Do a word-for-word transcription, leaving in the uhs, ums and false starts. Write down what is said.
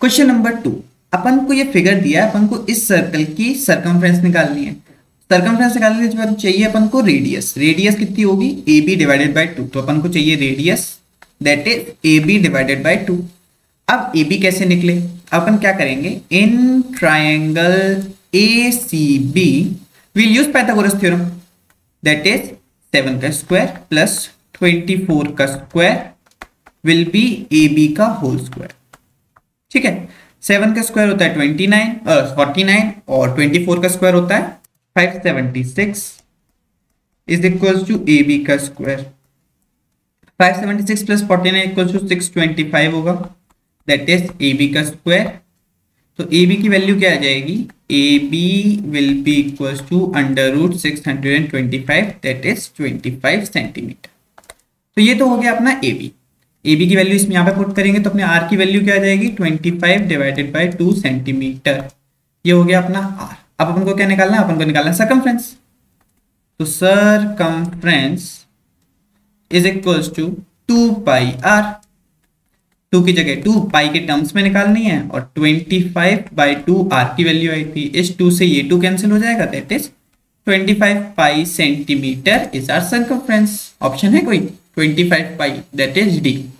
Question number two, अपन को ये figure दिया है, अपन को इस सर्कल की सर्कमफ्रेंस निकालनी है। सर्कमफ्रेंस निकालने के बाद चाहिए अपन को रेडियस। रेडियस कितनी होगी? A B divided by two. तो अपन को चाहिए radius that is A B divided by two. अब ए बी कैसे निकले? अपन क्या करेंगे, in triangle A C B will use Pythagoras theorem that is seven का स्क्वायर प्लस ट्वेंटी फोर का square will be A B का whole square. ठीक है, सेवन का स्क्वायर होता है ट्वेंटी नाइन फोर्टी नाइन और ट्वेंटी फोर का स्क्वायर होता है five seventy six is equal to A B का square. Five seventy six plus forty nine equal to six twenty five होगा दैट इज ए बी का square. तो A B की value क्या आ जाएगी? A B will be equal to under root six hundred and twenty five that is twenty five centimeter. तो ये तो हो गया अपना ए बी। ए बी की वैल्यू इसमें यहाँ पे पुट करेंगे तो अपने आर की वैल्यू क्या आ जाएगी? Twenty five divided by two centimeter. ये हो गया अपना आर। अब अपन को क्या निकालना है? अपन को निकालना है सर्कमफ्रेंस। तो circumference is equal to two pi r. Two की जगह टू पाई के टर्म्स में निकालनी है और twenty five by two r की वैल्यू आई थी, इस टू से ये टू कैंसिल हो जाएगा that is twenty five pi centimetre is r circumference. Option है कोई? Twenty five pi that is D.